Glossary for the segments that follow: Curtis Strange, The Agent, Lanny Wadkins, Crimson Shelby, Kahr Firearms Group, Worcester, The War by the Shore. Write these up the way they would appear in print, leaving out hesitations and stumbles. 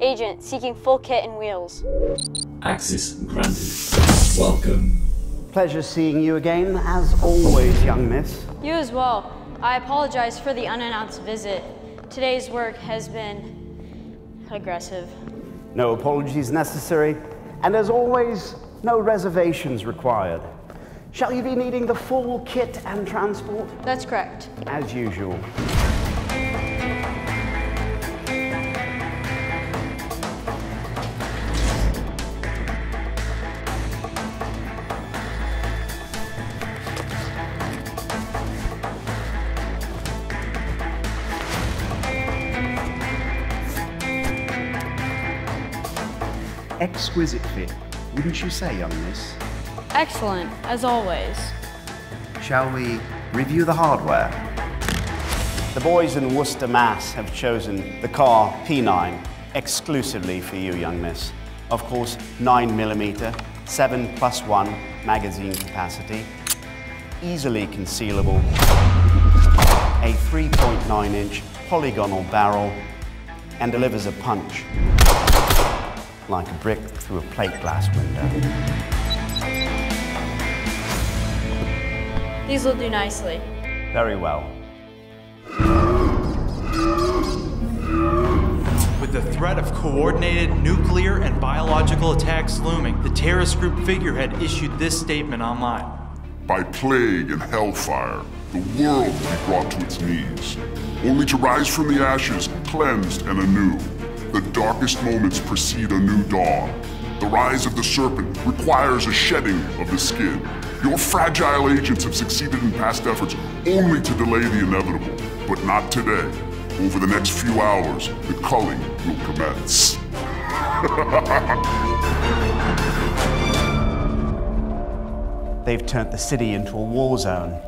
Agent seeking full kit and wheels. Access granted. Welcome. Pleasure seeing you again, as always, young miss. You as well. I apologize for the unannounced visit. Today's work has been aggressive. No apologies necessary, and as always, no reservations required. Shall you be needing the full kit and transport? That's correct. As usual. Exquisite fit, wouldn't you say, young miss? Excellent, as always. Shall we review the hardware? The boys in Worcester, Mass. Have chosen the Kahr P9 exclusively for you, young miss. Of course, 9mm, 7+1 magazine capacity, easily concealable, a 3.9-inch polygonal barrel, and delivers a punch like a brick through a plate glass window. These will do nicely. Very well. With the threat of coordinated nuclear and biological attacks looming, the terrorist group figurehead issued this statement online. By plague and hellfire, the world will be brought to its knees, only to rise from the ashes, cleansed and anew. The darkest moments precede a new dawn. The rise of the serpent requires a shedding of the skin. Your fragile agents have succeeded in past efforts only to delay the inevitable, but not today. Over the next few hours, the culling will commence. They've turned the city into a war zone.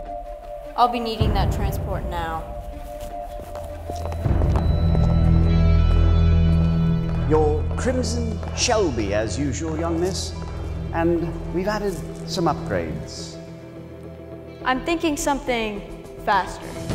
I'll be needing that transport now. Your Crimson Shelby, as usual, young miss. And we've added some upgrades. I'm thinking something faster.